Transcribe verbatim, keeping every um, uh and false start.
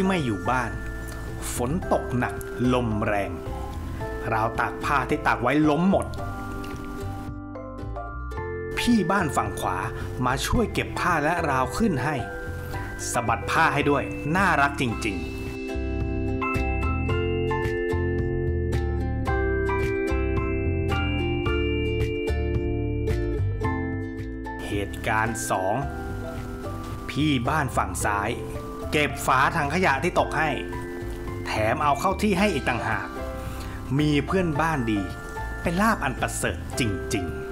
ที่ไม่อยู่บ้านฝนตกหนักลมแรงราวตากผ้าที่ตากไว้ล้มหมดพี่บ้านฝั่งขวามาช่วยเก็บผ้าและราวขึ้นให้สะบัดผ้าให้ด้วยน่ารักจริงๆเหตุการณ์ สอง พี่บ้านฝั่งซ้ายเก็บฝาถังขยะที่ตกให้แถมเอาเข้าที่ให้อีกต่างหากมีเพื่อนบ้านดีเป็นลาภอันประเสริฐจริงๆ